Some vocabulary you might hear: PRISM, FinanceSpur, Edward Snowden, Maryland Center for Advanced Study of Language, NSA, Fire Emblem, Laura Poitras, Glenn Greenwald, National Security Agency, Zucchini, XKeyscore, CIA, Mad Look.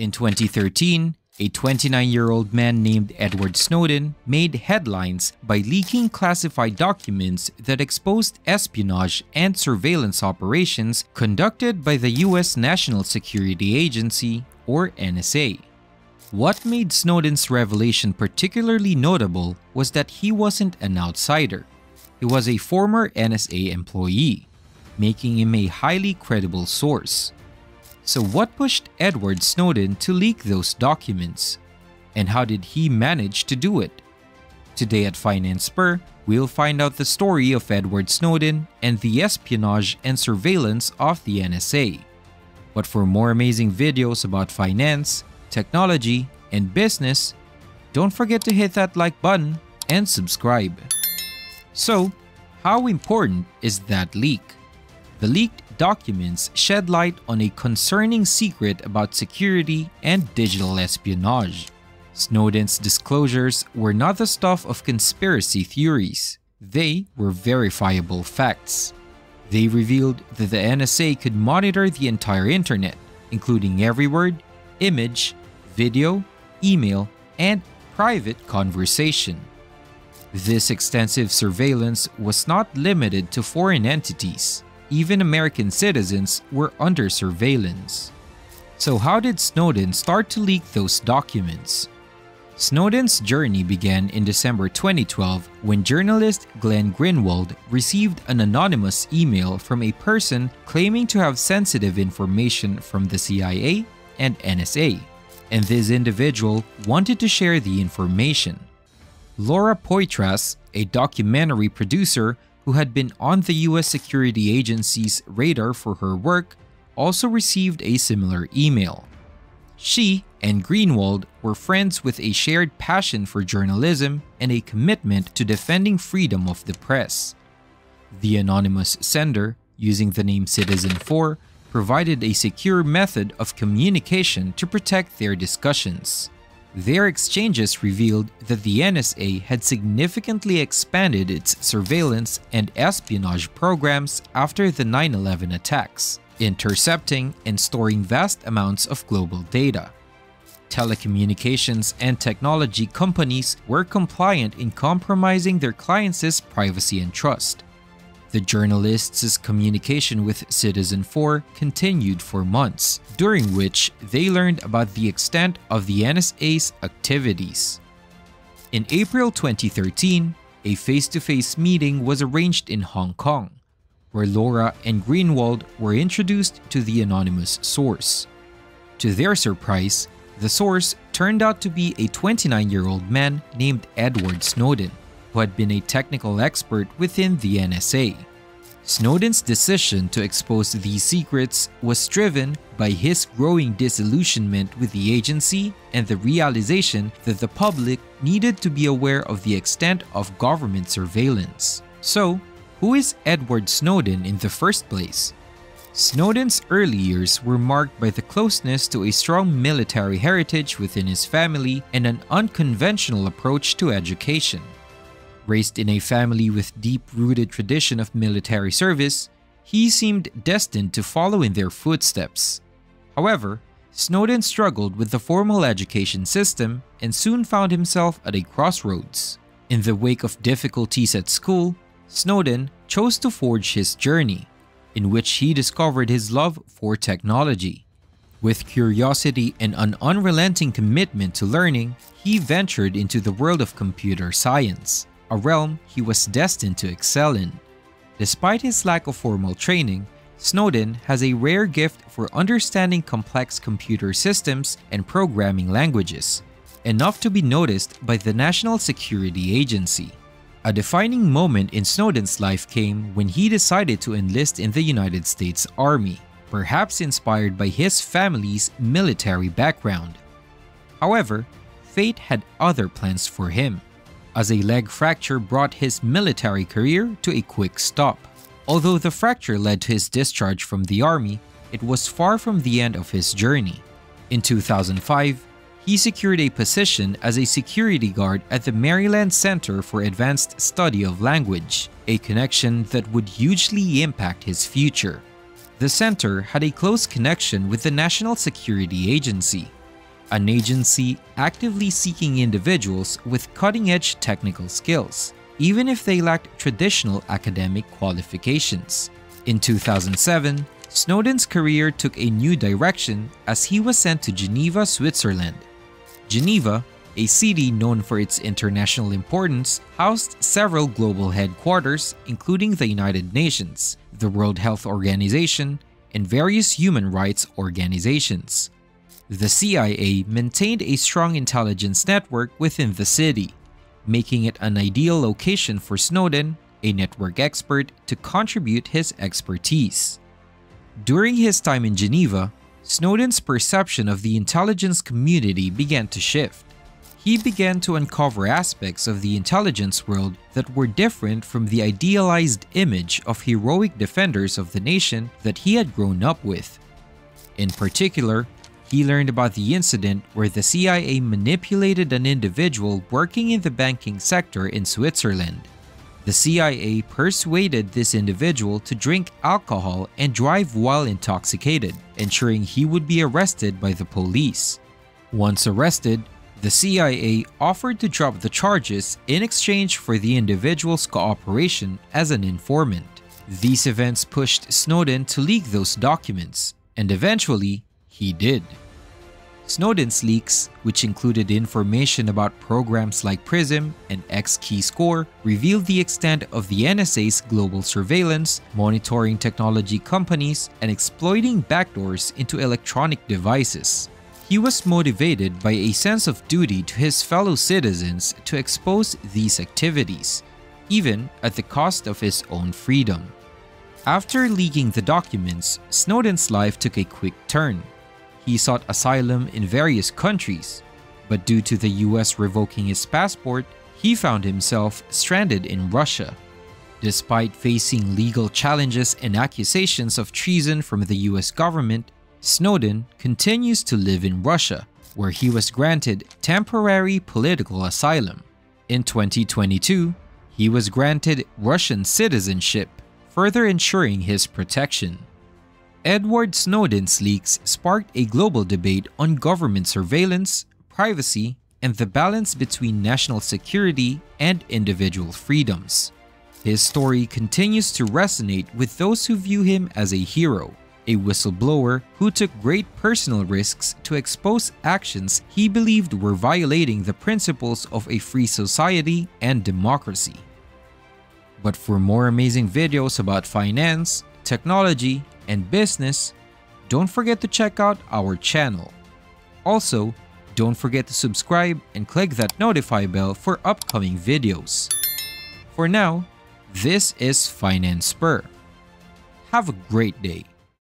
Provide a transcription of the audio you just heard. In 2013, a 29-year-old man named Edward Snowden made headlines by leaking classified documents that exposed espionage and surveillance operations conducted by the US National Security Agency, or NSA. What made Snowden's revelation particularly notable was that he wasn't an outsider. He was a former NSA employee, making him a highly credible source. So what pushed Edward Snowden to leak those documents? And how did he manage to do it? Today at Finance Spur, we'll find out the story of Edward Snowden and the espionage and surveillance of the NSA. But for more amazing videos about finance, technology, and business, don't forget to hit that like button and subscribe. So, how important is that leak? The leaked documents shed light on a concerning secret about security and digital espionage. Snowden's disclosures were not the stuff of conspiracy theories. They were verifiable facts. They revealed that the NSA could monitor the entire internet, including every word, image, video, email, and private conversation. This extensive surveillance was not limited to foreign entities. Even American citizens were under surveillance. So how did Snowden start to leak those documents? Snowden's journey began in December 2012 when journalist Glenn Greenwald received an anonymous email from a person claiming to have sensitive information from the CIA and NSA, and this individual wanted to share the information. Laura Poitras, a documentary producer, who had been on the US security agency's radar for her work, also received a similar email. She and Greenwald were friends with a shared passion for journalism and a commitment to defending freedom of the press. The anonymous sender, using the name Citizen 4, provided a secure method of communication to protect their discussions. Their exchanges revealed that the NSA had significantly expanded its surveillance and espionage programs after the 9/11 attacks, intercepting and storing vast amounts of global data. Telecommunications and technology companies were compliant in compromising their clients' privacy and trust. The journalists' communication with Citizen 4 continued for months, during which they learned about the extent of the NSA's activities. In April 2013, a face-to-face meeting was arranged in Hong Kong, where Laura and Greenwald were introduced to the anonymous source. To their surprise, the source turned out to be a 29-year-old man named Edward Snowden, who had been a technical expert within the NSA. Snowden's decision to expose these secrets was driven by his growing disillusionment with the agency and the realization that the public needed to be aware of the extent of government surveillance. So, who is Edward Snowden in the first place? Snowden's early years were marked by the closeness to a strong military heritage within his family and an unconventional approach to education. Raised in a family with deep-rooted tradition of military service, he seemed destined to follow in their footsteps. However, Snowden struggled with the formal education system and soon found himself at a crossroads. In the wake of difficulties at school, Snowden chose to forge his journey, in which he discovered his love for technology. With curiosity and an unrelenting commitment to learning, he ventured into the world of computer science, a realm he was destined to excel in. Despite his lack of formal training, Snowden has a rare gift for understanding complex computer systems and programming languages, enough to be noticed by the National Security Agency. A defining moment in Snowden's life came when he decided to enlist in the United States Army, perhaps inspired by his family's military background. However, fate had other plans for him, as a leg fracture brought his military career to a quick stop. Although the fracture led to his discharge from the army, it was far from the end of his journey. In 2005, he secured a position as a security guard at the Maryland Center for Advanced Study of Language, a connection that would hugely impact his future. The center had a close connection with the National Security Agency, an agency actively seeking individuals with cutting-edge technical skills, even if they lacked traditional academic qualifications. In 2007, Snowden's career took a new direction as he was sent to Geneva, Switzerland. Geneva, a city known for its international importance, housed several global headquarters, including the United Nations, the World Health Organization, and various human rights organizations. The CIA maintained a strong intelligence network within the city, making it an ideal location for Snowden, a network expert, to contribute his expertise. During his time in Geneva, Snowden's perception of the intelligence community began to shift. He began to uncover aspects of the intelligence world that were different from the idealized image of heroic defenders of the nation that he had grown up with. In particular, he learned about the incident where the CIA manipulated an individual working in the banking sector in Switzerland. The CIA persuaded this individual to drink alcohol and drive while intoxicated, ensuring he would be arrested by the police. Once arrested, the CIA offered to drop the charges in exchange for the individual's cooperation as an informant. These events pushed Snowden to leak those documents, and eventually, he did. Snowden's leaks, which included information about programs like PRISM and XKeyscore, revealed the extent of the NSA's global surveillance, monitoring technology companies, and exploiting backdoors into electronic devices. He was motivated by a sense of duty to his fellow citizens to expose these activities, even at the cost of his own freedom. After leaking the documents, Snowden's life took a quick turn. He sought asylum in various countries, but due to the US revoking his passport, he found himself stranded in Russia. Despite facing legal challenges and accusations of treason from the US government, Snowden continues to live in Russia, where he was granted temporary political asylum. In 2022, he was granted Russian citizenship, further ensuring his protection. Edward Snowden's leaks sparked a global debate on government surveillance, privacy, and the balance between national security and individual freedoms. His story continues to resonate with those who view him as a hero, a whistleblower who took great personal risks to expose actions he believed were violating the principles of a free society and democracy. But for more amazing videos about finance, technology, and business, don't forget to check out our channel. Also, don't forget to subscribe and click that notify bell for upcoming videos. For now, this is Finance Spur. Have a great day.